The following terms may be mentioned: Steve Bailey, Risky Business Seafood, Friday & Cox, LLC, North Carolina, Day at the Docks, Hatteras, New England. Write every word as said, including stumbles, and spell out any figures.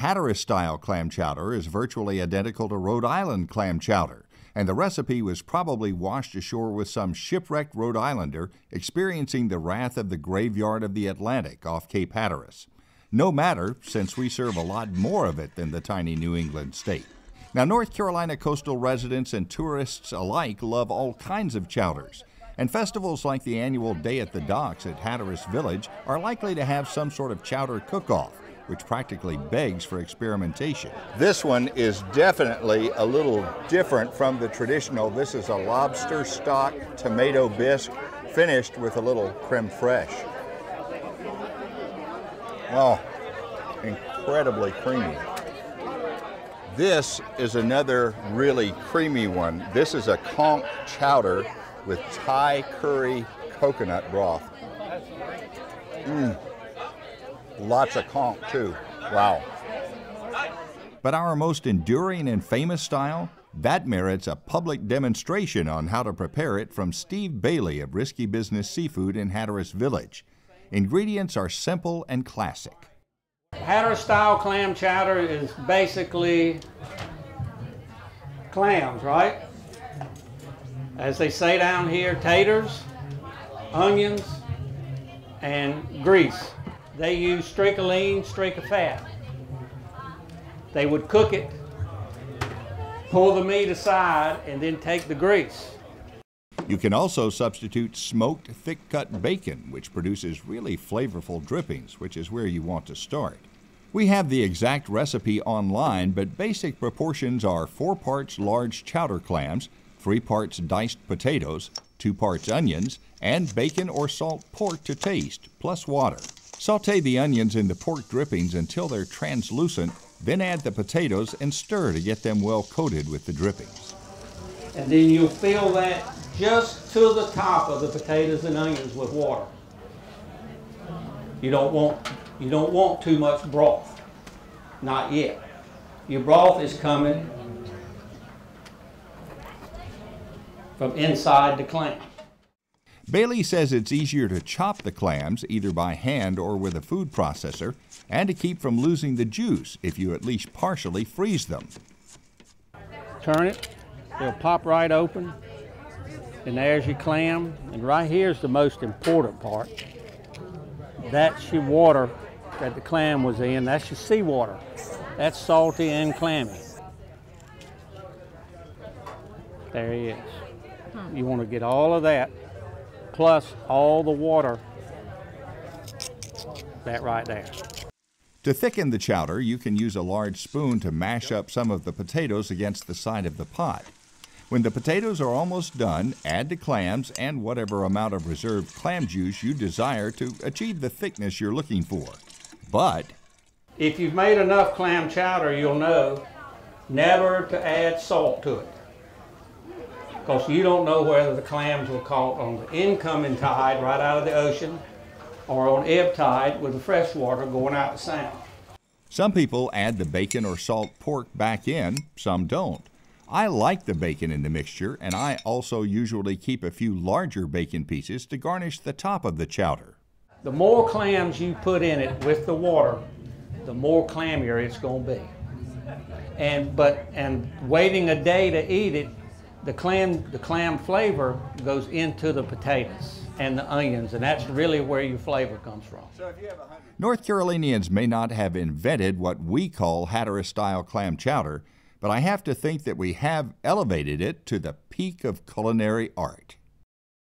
Hatteras-style clam chowder is virtually identical to Rhode Island clam chowder, and the recipe was probably washed ashore with some shipwrecked Rhode Islander experiencing the wrath of the graveyard of the Atlantic off Cape Hatteras. No matter, since we serve a lot more of it than the tiny New England state. Now, North Carolina coastal residents and tourists alike love all kinds of chowders, and festivals like the annual Day at the Docks at Hatteras Village are likely to have some sort of chowder cook-off, which practically begs for experimentation. This one is definitely a little different from the traditional. This is a lobster stock tomato bisque finished with a little creme fraiche. Oh, incredibly creamy. This is another really creamy one. This is a conch chowder with Thai curry coconut broth. Mm. Lots of conch too. Wow. But our most enduring and famous style, that merits a public demonstration on how to prepare it from Steve Bailey of Risky Business Seafood in Hatteras Village. Ingredients are simple and classic. Hatteras-style clam chowder is basically clams, right? As they say down here, taters, onions, and grease. They use streak of lean, streak of fat. They would cook it, pull the meat aside, and then take the grease. You can also substitute smoked thick-cut bacon, which produces really flavorful drippings, which is where you want to start. We have the exact recipe online, but basic proportions are four parts large chowder clams, three parts diced potatoes, two parts onions, and bacon or salt pork to taste, plus water. Sauté the onions in the pork drippings until they're translucent, then add the potatoes and stir to get them well coated with the drippings. And then you'll fill that just to the top of the potatoes and onions with water. You don't want, you don't want too much broth. Not yet. Your broth is coming from inside the clam. Bailey says it's easier to chop the clams either by hand or with a food processor, and to keep from losing the juice if you at least partially freeze them. Turn it, it'll pop right open. And there's your clam, and right here's the most important part. That's your water that the clam was in. That's your seawater. That's salty and clammy. There he is. You want to get all of that, plus all the water, that right there. To thicken the chowder, you can use a large spoon to mash up some of the potatoes against the side of the pot. When the potatoes are almost done, add the clams and whatever amount of reserved clam juice you desire to achieve the thickness you're looking for. But if you've made enough clam chowder, you'll know never to add salt to it, because you don't know whether the clams were caught on the incoming tide right out of the ocean or on ebb tide with the fresh water going out the sound. Some people add the bacon or salt pork back in, some don't. I like the bacon in the mixture, and I also usually keep a few larger bacon pieces to garnish the top of the chowder. The more clams you put in it with the water, the more clammier it's going to be. And but and waiting a day to eat it, the clam the clam flavor goes into the potatoes and the onions, and that's really where your flavor comes from. So if you have a hundred... North Carolinians may not have invented what we call Hatteras-style clam chowder, but I have to think that we have elevated it to the peak of culinary art.